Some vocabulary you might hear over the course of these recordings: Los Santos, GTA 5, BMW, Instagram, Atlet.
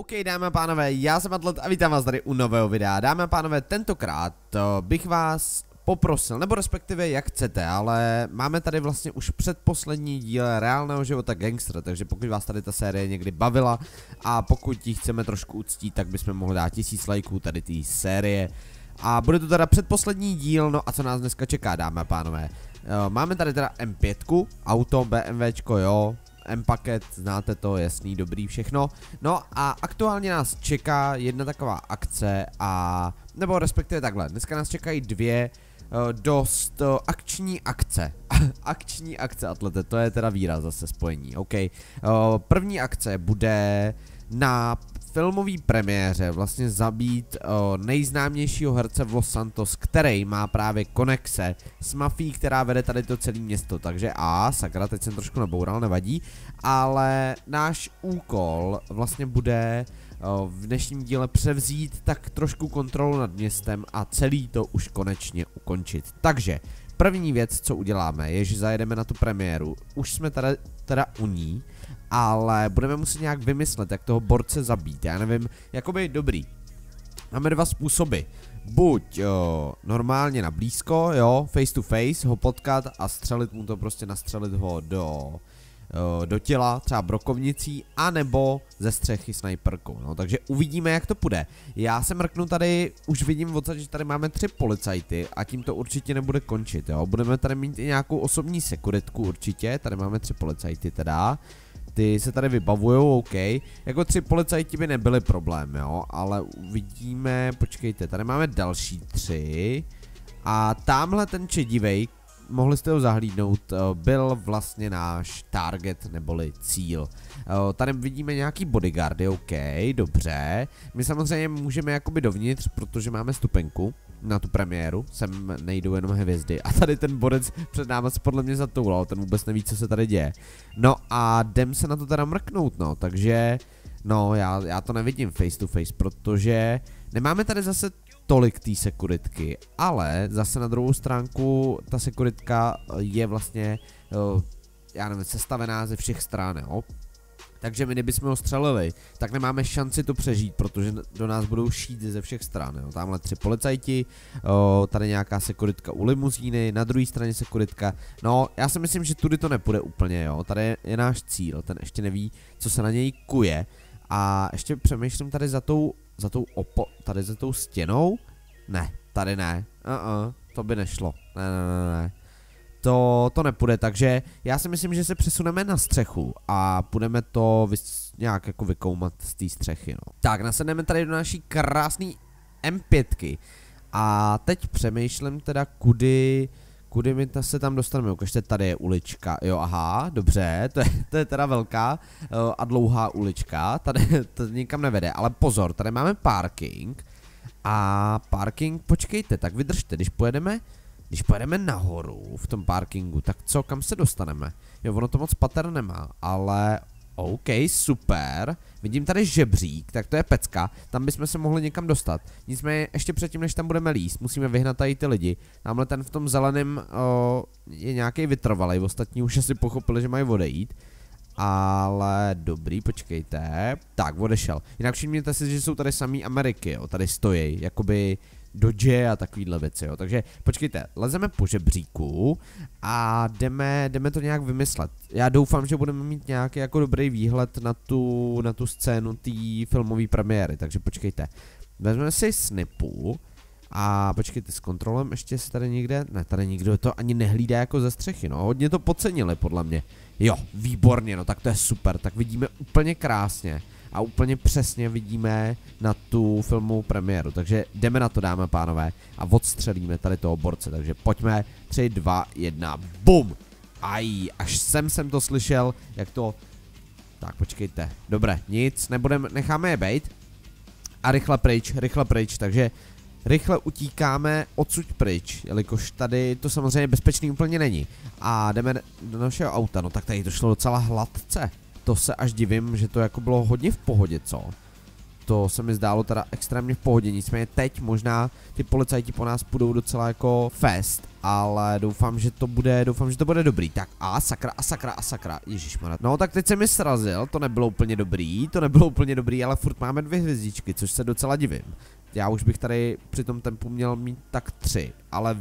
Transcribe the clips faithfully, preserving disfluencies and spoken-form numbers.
OK, dámy a pánové, já jsem Atlet a vítám vás tady u nového videa. Dámy a pánové, tentokrát bych vás poprosil, nebo respektive jak chcete, ale máme tady vlastně už předposlední díl reálného života gangster, takže pokud vás tady ta série někdy bavila a pokud ji chceme trošku uctít, tak bychom mohli dát tisíc lajků tady té série. A bude to teda předposlední díl, no a co nás dneska čeká, dámy a pánové. Máme tady teda M pět, auto, BMWčko, jo. M-paket, znáte to, jasný, dobrý, všechno. No a aktuálně nás čeká jedna taková akce a... Nebo respektive takhle, dneska nás čekají dvě uh, dost uh, akční akce. Akční akce, Atlete, to je teda výraz zase spojení, OK. Uh, první akce bude na filmové premiéře vlastně zabít uh, nejznámějšího herce v Los Santos, který má právě konexe s mafií, která vede tady to celé město. Takže a, sakra, teď jsem trošku naboural, nevadí, ale náš úkol vlastně bude uh, v dnešním díle převzít tak trošku kontrolu nad městem a celý to už konečně ukončit. Takže první věc, co uděláme, je, že zajedeme na tu premiéru. Už jsme tady teda u ní, ale budeme muset nějak vymyslet, jak toho borce zabít. Já nevím, jakoby dobrý. Máme dva způsoby. Buď jo, normálně na blízko, jo, face to face, ho potkat a střelit mu to prostě, nastřelit ho do, jo, do těla, třeba brokovnicí, anebo ze střechy snajperkou. No, takže uvidíme, jak to půjde. Já se mrknu tady, už vidím odsaď, že tady máme tři policajty a tím to určitě nebude končit, jo. Budeme tady mít i nějakou osobní sekuritku určitě, tady máme tři policajty teda. Ty se tady vybavujou, OK. Jako tři policajti by nebyly problém, jo. Ale uvidíme, počkejte, tady máme další tři. A tamhle ten čedivej, mohli jste ho zahlídnout, byl vlastně náš target neboli cíl. Tady vidíme nějaký bodyguardy, OK, dobře. My samozřejmě můžeme jakoby dovnitř, protože máme stupenku na tu premiéru, sem nejdou jenom hvězdy. A tady ten borec před náma se podle mě zatoulal, ten vůbec neví, co se tady děje. No a jdem se na to teda mrknout, no, takže... No, já, já to nevidím face to face, protože nemáme tady zase tolik té sekuritky, ale zase na druhou stránku ta sekuritka je vlastně, já nevím, sestavená ze všech stran, jo. Takže my kdybychom ho střelili, tak nemáme šanci to přežít, protože do nás budou šít ze všech stran. Jo. Tamhle tři policajti, o, tady nějaká sekuritka u limuzíny, na druhé straně sekuritka. No, já si myslím, že tudy to nepůjde úplně, jo. Tady je, je náš cíl, ten ještě neví, co se na něj kuje. A ještě přemýšlím tady za tou, za tou opo, tady za tou stěnou? Ne, tady ne, uh-uh, to by nešlo, ne, ne, ne, ne. To, to nepůjde, takže já si myslím, že se přesuneme na střechu a budeme to vys, nějak jako vykoumat z té střechy, no. Tak, nasedneme tady do naší krásné M pět a teď přemýšlím teda, kudy, kudy my ta se tam dostaneme. Ukažte, tady je ulička, jo, aha, dobře, to je, to je teda velká a dlouhá ulička, tady to nikam nevede, ale pozor, tady máme parking a parking, počkejte, tak vydržte, když pojedeme, Když pojedeme nahoru v tom parkingu, tak co, kam se dostaneme? Jo, ono to moc pater nemá, ale OK, super. Vidím tady žebřík, tak to je pecka, tam bychom se mohli někam dostat. Nicméně ještě předtím, než tam budeme líst, musíme vyhnat tady ty lidi. Tamhle ten v tom zeleném o, je nějaký vytrvalej, ostatní už asi pochopili, že mají odejít. Ale dobrý, počkejte. Tak, odešel. Jinak všimněte si, že jsou tady samý Ameriky, jo, tady stojí, jakoby... Dodge a takovýhle věci, jo. Takže počkejte, lezeme po žebříku a jdeme, jdeme to nějak vymyslet. Já doufám, že budeme mít nějaký jako dobrý výhled na tu, na tu scénu té filmové premiéry, takže počkejte. Vezmeme si snipu a počkejte, s kontrolem ještě se tady někde, ne, tady nikdo to ani nehlídá jako ze střechy, no, hodně to podcenili podle mě. Jo, výborně, no, tak to je super, tak vidíme úplně krásně. A úplně přesně vidíme na tu filmovou premiéru. Takže jdeme na to, dámy a pánové, a odstřelíme tady toho borce. Takže pojďme, tři, dva, jedna, bum! Aj, až sem jsem to slyšel, jak to... Tak počkejte, dobré, nic, nebudeme, necháme je bejt. A rychle pryč, rychle pryč, takže rychle utíkáme odsud pryč, jelikož tady to samozřejmě bezpečný úplně není. A jdeme do našeho auta, no tak tady to šlo docela hladce. To se až divím, že to jako bylo hodně v pohodě, co? to se mi zdálo teda extrémně v pohodě, nicméně teď možná ty policajti po nás půjdou docela jako fest, ale doufám, že to bude, doufám, že to bude dobrý. Tak a sakra, a sakra, a sakra, ježišmarja. No tak teď se mi srazil, to nebylo úplně dobrý, to nebylo úplně dobrý, ale furt máme dvě hvězdičky, což se docela divím. Já už bych tady při tom tempu měl mít tak tři, ale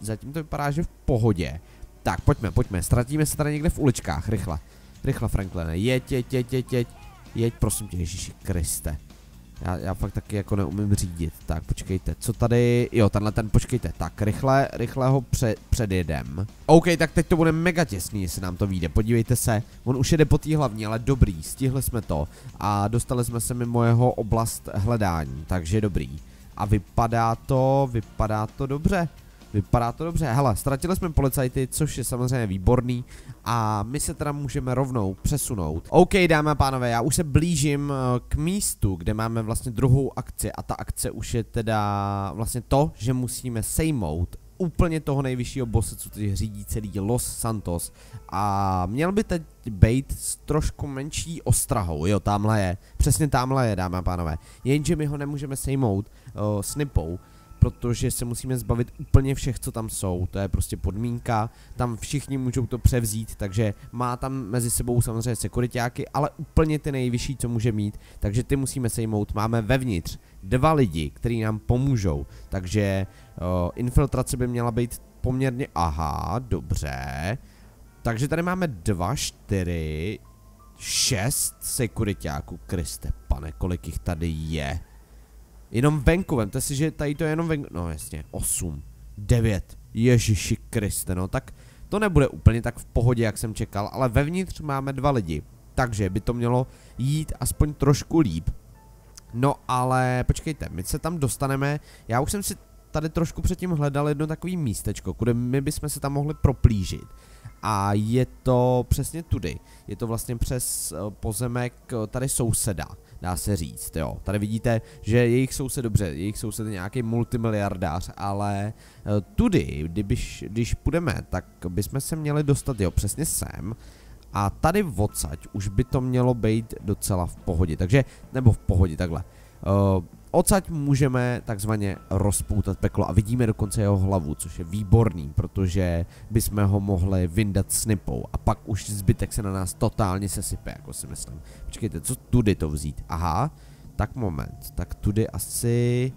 zatím to vypadá, že v pohodě. Tak pojďme, pojďme, ztratíme se tady někde v uličkách, rychle. Rychle, Franklene, jeď, jeď, jeď, jeď, jeď, jeď, prosím tě, Ježíši Kriste. Já, já fakt taky jako neumím řídit. Tak počkejte, co tady, jo, tenhle ten, počkejte, tak rychle, rychle ho pře, předjedem. OK, tak teď to bude mega těsný, jestli nám to vyjde, podívejte se, on už jede po té hlavní, ale dobrý, stihli jsme to a dostali jsme se mimo jeho oblast hledání, takže dobrý. A vypadá to, vypadá to dobře. Vypadá to dobře, hele, ztratili jsme policajty, což je samozřejmě výborný a my se teda můžeme rovnou přesunout. OK, dámy a pánové, já už se blížím k místu, kde máme vlastně druhou akci a ta akce už je teda vlastně to, že musíme sejmout úplně toho nejvyššího bosse, co teď řídí celý Los Santos a měl by teď být s trošku menší ostrahou, jo, tamhle je, přesně tamhle je, dámy a pánové, jenže my ho nemůžeme sejmout uh, snipou, protože se musíme zbavit úplně všech, co tam jsou, to je prostě podmínka, tam všichni můžou to převzít, takže má tam mezi sebou samozřejmě sekuritáky, ale úplně ty nejvyšší, co může mít, takže ty musíme sejmout, máme vevnitř dva lidi, kteří nám pomůžou, takže uh, infiltrace by měla být poměrně, aha, dobře, takže tady máme dva, čtyři, šest sekuritáků, Kriste pane, kolik jich tady je. Jenom venku, vemte si, že tady to je jenom venku, no jasně, osm, devět, Ježiši Kriste, no tak to nebude úplně tak v pohodě, jak jsem čekal, ale vevnitř máme dva lidi, takže by to mělo jít aspoň trošku líp. No ale počkejte, my se tam dostaneme, já už jsem si tady trošku předtím hledal jedno takové místečko, kde my bychom se tam mohli proplížit. A je to přesně tudy, je to vlastně přes pozemek tady souseda, dá se říct, jo. Tady vidíte, že jejich soused, dobře, jejich soused je nějaký multimiliardář, ale tudy, kdybyš, když půjdeme, tak bychom se měli dostat, jo, přesně sem. A tady odsaď už by to mělo být docela v pohodě, takže, nebo v pohodě, takhle. Uh, Odsaď můžeme takzvaně rozpoutat peklo a vidíme dokonce jeho hlavu, což je výborný, protože bychom ho mohli vyndat snipou a pak už zbytek se na nás totálně sesype, jako si myslím. Počkejte, co tudy to vzít? Aha, tak moment, tak tudy asi...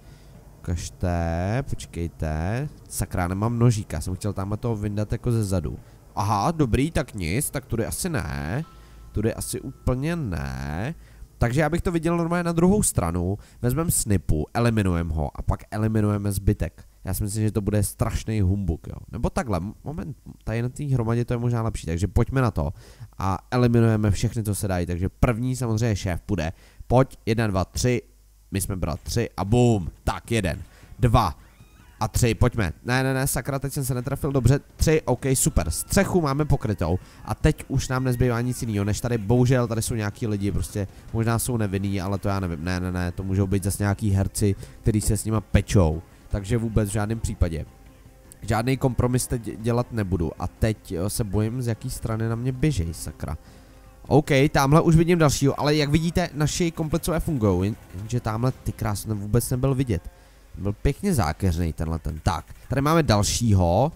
Ukažte, počkejte, sakra, nemám nožíka, jsem chtěl tamhle toho vyndat jako ze zadu. Aha, dobrý, tak nic, tak tudy asi ne, tudy asi úplně ne. Takže já bych to viděl normálně na druhou stranu, vezmeme snipu, eliminujeme ho a pak eliminujeme zbytek. Já si myslím, že to bude strašný humbuk, jo. Nebo takhle, moment, tady na té hromadě to je možná lepší, takže pojďme na to a eliminujeme všechny, co se dají. Takže první samozřejmě šéf půjde, pojď, jedna, dva, tři, my jsme bratři a bum, tak jeden, dva a tři, pojďme. Ne, ne, ne, sakra, teď jsem se netrefil, dobře, tři, ok, super, střechu máme pokrytou a teď už nám nezbývá nic jiného, než tady, bohužel, tady jsou nějaký lidi, prostě, možná jsou nevinní, ale to já nevím, ne, ne, ne, to můžou být zase nějaký herci, kteří se s nima pečou, takže vůbec v žádném případě. Žádný kompromis teď dělat nebudu a teď se bojím, z jaký strany na mě běžej, sakra. OK, tamhle už vidím dalšího, ale jak vidíte, naši komplicové fungují, jenže tamhle ty krásně vůbec nebyl vidět. Byl pěkně zákeřný tenhle ten. Tak, tady máme dalšího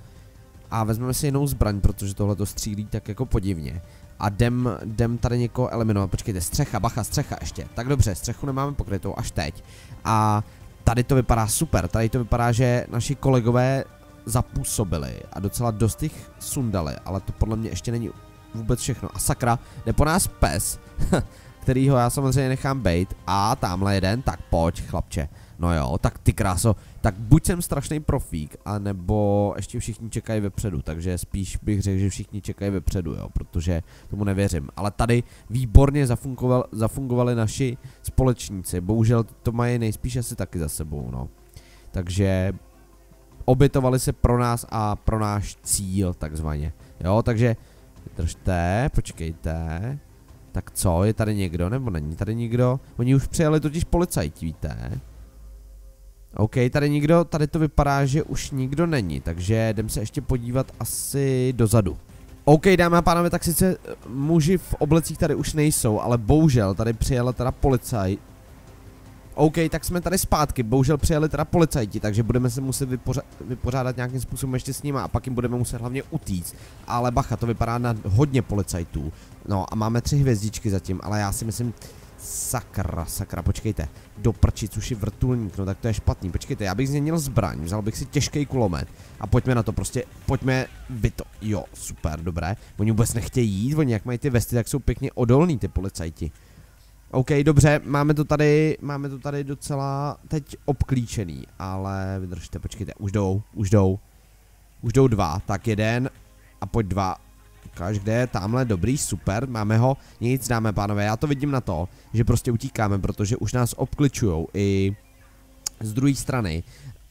a vezmeme si jinou zbraň, protože tohle to střílí tak jako podivně. A jdem, jdem tady někoho eliminovat. Počkejte, střecha, bacha, střecha ještě. Tak dobře, střechu nemáme pokrytou až teď. A tady to vypadá super, tady to vypadá, že naši kolegové zapůsobili a docela dost jich sundali, ale to podle mě ještě není vůbec všechno. A sakra, jde po nás pes, kterýho já samozřejmě nechám bejt. A tamhle jeden, tak pojď, chlapče. No jo, tak ty kráso, tak buď jsem strašný profík, anebo ještě všichni čekají vepředu, takže spíš bych řekl, že všichni čekají vepředu, jo, protože tomu nevěřím. Ale tady výborně zafungoval, zafungovali naši společníci, bohužel to mají nejspíš asi taky za sebou, no. Takže obětovali se pro nás a pro náš cíl, takzvaně, jo, takže držte, počkejte, tak co, je tady někdo, nebo není tady nikdo? Oni už přijeli totiž policajti, víte? OK, tady nikdo, tady to vypadá, že už nikdo není, takže jdem se ještě podívat asi dozadu. OK, dámy a pánové, tak sice muži v oblecích tady už nejsou, ale bohužel tady přijela teda policaj. OK, tak jsme tady zpátky, bohužel přijeli teda policajti, takže budeme se muset vypořádat, vypořádat nějakým způsobem ještě s nimi a pak jim budeme muset hlavně utíct. Ale bacha, to vypadá na hodně policajtů. No a máme tři hvězdičky zatím, ale já si myslím... Sakra, sakra, počkejte, do prčic už je vrtulník, no tak to je špatný, počkejte, já bych změnil zbraň, vzal bych si těžký kulomet a pojďme na to prostě, pojďme by to, jo, super, dobré, oni vůbec nechtějí jít, oni jak mají ty vesty, tak jsou pěkně odolní ty policajti. OK, dobře, máme to tady, máme to tady docela teď obklíčený, ale vydržte, počkejte, už jdou, už jdou, už jdou dva, tak jeden a pojď dva. Ukáž, kde je, tamhle, dobrý, super, máme ho, nic, dáme, pánové, já to vidím na to, že prostě utíkáme, protože už nás obkličujou i z druhé strany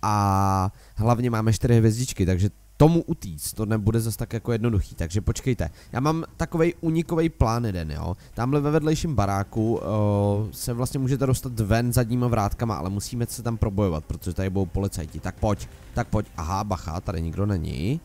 a hlavně máme čtyři hvězdičky, takže tomu utíct, to nebude zase tak jako jednoduchý, takže počkejte, já mám takovej unikovej plán jeden, jo, tamhle ve vedlejším baráku o, se vlastně můžete dostat ven zadníma vrátkama, ale musíme se tam probojovat, protože tady budou policajti, tak pojď, tak pojď, aha, bacha, tady nikdo není.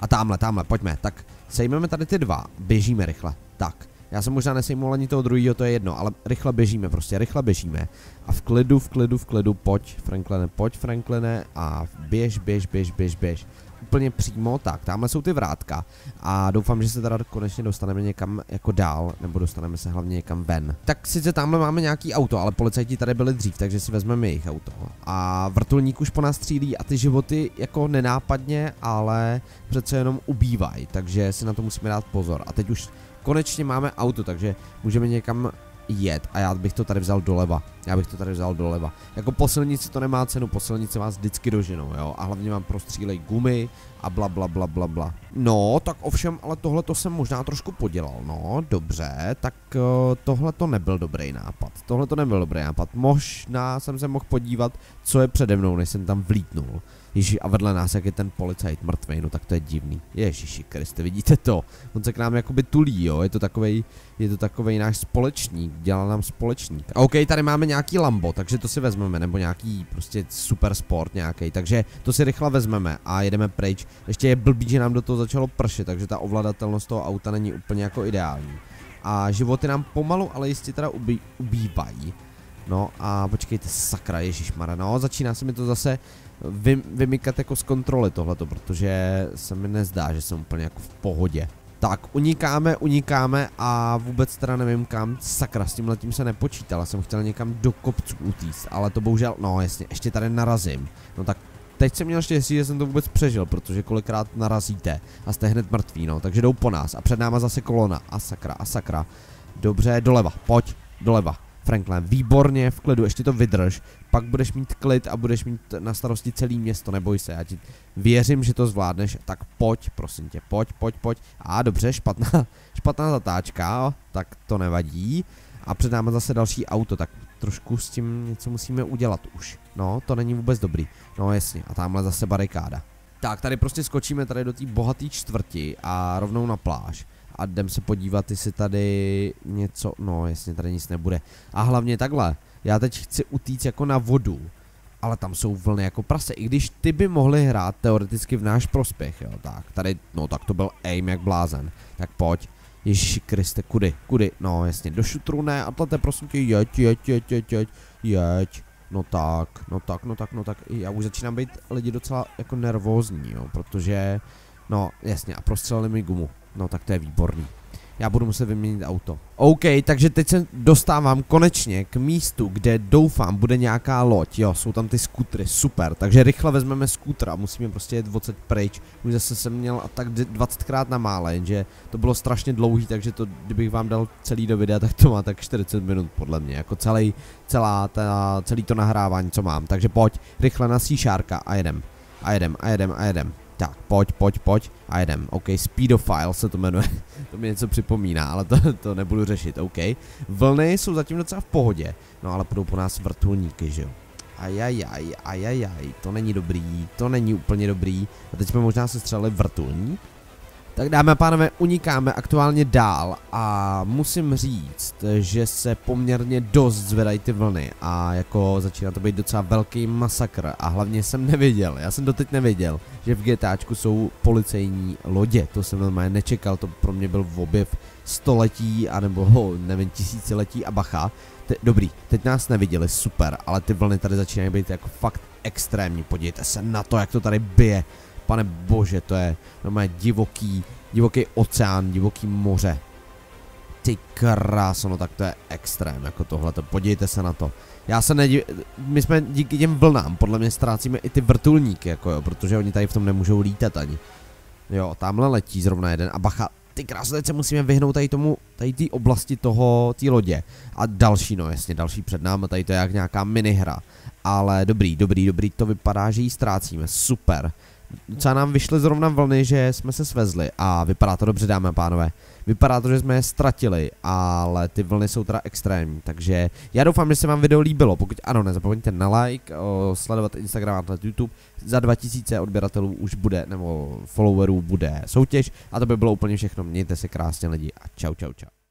A tamhle, tamhle, pojďme, tak sejmeme tady ty dva, běžíme rychle, tak, já jsem možná nesejmul ani toho druhého, to je jedno, ale rychle běžíme prostě, rychle běžíme a v klidu, v klidu, v klidu, pojď Frankline, pojď Frankline a běž, běž, běž, běž, běž, úplně přímo, tak, tamhle jsou ty vrátka a doufám, že se teda konečně dostaneme někam jako dál, nebo dostaneme se hlavně někam ven. Tak sice tamhle máme nějaký auto, ale policajti tady byli dřív, takže si vezmeme jejich auto a vrtulník už po nás střílí a ty životy jako nenápadně, ale přece jenom ubývají, takže si na to musíme dát pozor a teď už konečně máme auto, takže můžeme někam jet a já bych to tady vzal doleva, já bych to tady vzal doleva, jako po silnici to nemá cenu, po silnici vás vždycky doženou, jo, a hlavně vám prostřílej gumy a bla bla bla bla bla. No, tak ovšem, ale tohle to jsem možná trošku podělal, no, dobře, tak uh, tohle to nebyl dobrý nápad, tohle to nebyl dobrý nápad, možná jsem se mohl podívat, co je přede mnou, než jsem tam vlítnul. Ježiši, a vedle nás, jak je ten policajt mrtvej, no tak to je divný. Ježiši Kriste, vidíte to? On se k nám jakoby tulí, jo, je to takovej, je to takovej náš společník, dělá nám společník. OK, tady máme nějaký Lambo, takže to si vezmeme, nebo nějaký prostě super sport nějaký, takže to si rychle vezmeme a jedeme pryč. Ještě je blbý, že nám do toho začalo pršet, takže ta ovladatelnost toho auta není úplně jako ideální. A životy nám pomalu, ale jistě teda ubý, ubývají. No a počkejte, sakra, ježišmarja, no začíná se mi to zase vy, vymykat jako z kontroly tohleto, protože se mi nezdá, že jsem úplně jako v pohodě. Tak, unikáme, unikáme a vůbec teda nevím kam, sakra, s tímhletím se nepočítal, jsem chtěl někam do kopců utíct, ale to bohužel, no jasně, ještě tady narazím, no tak teď jsem měl štěstí, že jsem to vůbec přežil, protože kolikrát narazíte a jste hned mrtví, no, takže jdou po nás a před náma zase kolona, a sakra, a sakra, dobře, doleva, pojď, doleva. Franklin, výborně, v klidu, ještě to vydrž, pak budeš mít klid a budeš mít na starosti celý město, neboj se, já ti věřím, že to zvládneš, tak pojď, prosím tě, pojď, pojď, pojď, a dobře, špatná, špatná zatáčka, tak to nevadí, a před námi zase další auto, tak trošku s tím něco musíme udělat už, no, to není vůbec dobrý, no jasně, a tamhle zase barikáda. Tak, tady prostě skočíme tady do té bohaté čtvrti a rovnou na pláž. A jdem se podívat, jestli tady něco, no jasně, tady nic nebude. A hlavně takhle, já teď chci utíct jako na vodu, ale tam jsou vlny jako prase, i když ty by mohly hrát teoreticky v náš prospěch, jo, tak, tady, no tak to byl aim jak blázen, tak pojď, Ježíši Kriste, kudy, kudy, no jasně, do šutru ne, Atlete, prosím tě, jeď, jeď, jeď, jeď, jeď, jeď, no tak, no tak, no tak, no tak, já už začínám být lidi docela jako nervózní, jo, protože, no jasně, a prostřelili mi gumu. No tak to je výborný. Já budu muset vyměnit auto. OK, takže teď se dostávám konečně k místu, kde doufám bude nějaká loď. Jo, jsou tam ty skutry, super. Takže rychle vezmeme skutra a musíme prostě jet dvacet pryč. Už zase jsem měl a tak dvacetkrát na mále, jenže to bylo strašně dlouhý, takže to, kdybych vám dal celý do videa, tak to má tak čtyřicet minut podle mě. Jako celý, celá, ta, celý to nahrávání, co mám. Takže pojď, rychle na síšárka a jedem. A jedem, a jedem, a jedem. Tak, pojď, pojď, pojď a jedem. OK, Speedofile se to jmenuje, to mi něco připomíná, ale to, to nebudu řešit, OK. Vlny jsou zatím docela v pohodě, no ale půjdou po nás vrtulníky, že jo. Ajajaj, ajajaj, to není dobrý, to není úplně dobrý. A teď jsme možná se střelili vrtulník. Tak dámy a pánové, unikáme aktuálně dál a musím říct, že se poměrně dost zvedají ty vlny a jako začíná to být docela velký masakr a hlavně jsem nevěděl, já jsem doteď nevěděl, že v GTAčku jsou policejní lodě, to jsem normálně nečekal, to pro mě byl objev století anebo ho, nevím, tisíciletí a bacha, Te, dobrý, teď nás neviděli, super, ale ty vlny tady začínají být jako fakt extrémní. Podívejte se na to, jak to tady bije. Pane bože, to je normálně divoký, divoký oceán, divoký moře. Ty krásno, no tak to je extrém, jako tohleto, podívejte se na to. Já se nedivím, my jsme díky těm vlnám, podle mě ztrácíme i ty vrtulníky, jako jo, protože oni tady v tom nemůžou lítat ani. Jo, tamhle letí zrovna jeden a bacha, ty krásno, teď se musíme vyhnout tady tomu, tady té oblasti toho, té lodě. A další, no jasně, další před námi, tady to je jak nějaká minihra. Ale dobrý, dobrý, dobrý, to vypadá, že ji ztrácíme, super. Docela nám vyšly zrovna vlny, že jsme se svezli a vypadá to dobře, dámy a pánové. Vypadá to, že jsme je ztratili, ale ty vlny jsou teda extrémní, takže já doufám, že se vám video líbilo, pokud ano, nezapomeňte na like, o, sledovat Instagram, Atlet, YouTube, za dva tisíce odběratelů už bude, nebo followerů bude soutěž a to by bylo úplně všechno, mějte se krásně lidi a čau čau čau.